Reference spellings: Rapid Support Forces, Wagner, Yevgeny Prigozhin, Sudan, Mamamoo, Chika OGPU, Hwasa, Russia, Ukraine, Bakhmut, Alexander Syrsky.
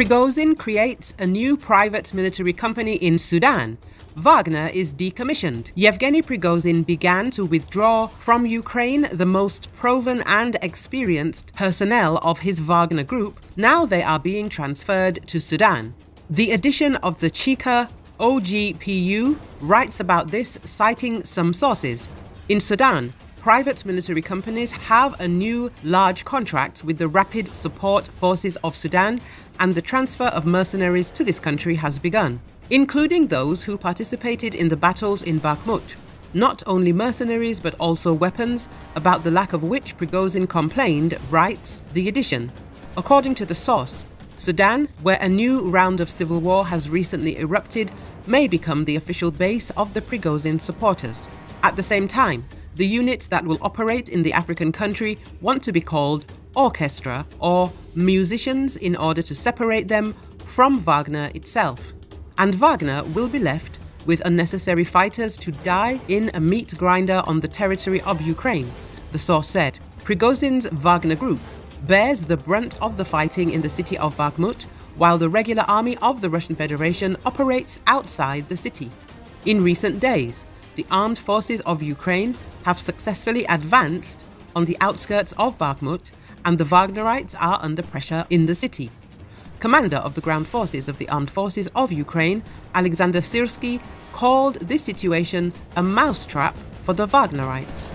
Prigozhin creates a new private military company in Sudan. Wagner is decommissioned. Yevgeny Prigozhin began to withdraw from Ukraine the most proven and experienced personnel of his Wagner group. Now they are being transferred to Sudan. The edition of the Chika OGPU writes about this, citing some sources. In Sudan, private military companies have a new large contract with the Rapid Support Forces of Sudan, and the transfer of mercenaries to this country has begun, including those who participated in the battles in Bakhmut. Not only mercenaries, but also weapons, about the lack of which Prigozhin complained, writes the edition. According to the source, Sudan, where a new round of civil war has recently erupted, may become the official base of the Prigozhin supporters. At the same time, the units that will operate in the African country want to be called orchestra or musicians in order to separate them from Wagner itself. And Wagner will be left with unnecessary fighters to die in a meat grinder on the territory of Ukraine, the source said. Prigozhin's Wagner group bears the brunt of the fighting in the city of Bakhmut, while the regular army of the Russian Federation operates outside the city. In recent days, the armed forces of Ukraine have successfully advanced on the outskirts of Bakhmut, and the Wagnerites are under pressure in the city. Commander of the ground forces of the armed forces of Ukraine, Alexander Syrsky, called this situation a mousetrap for the Wagnerites.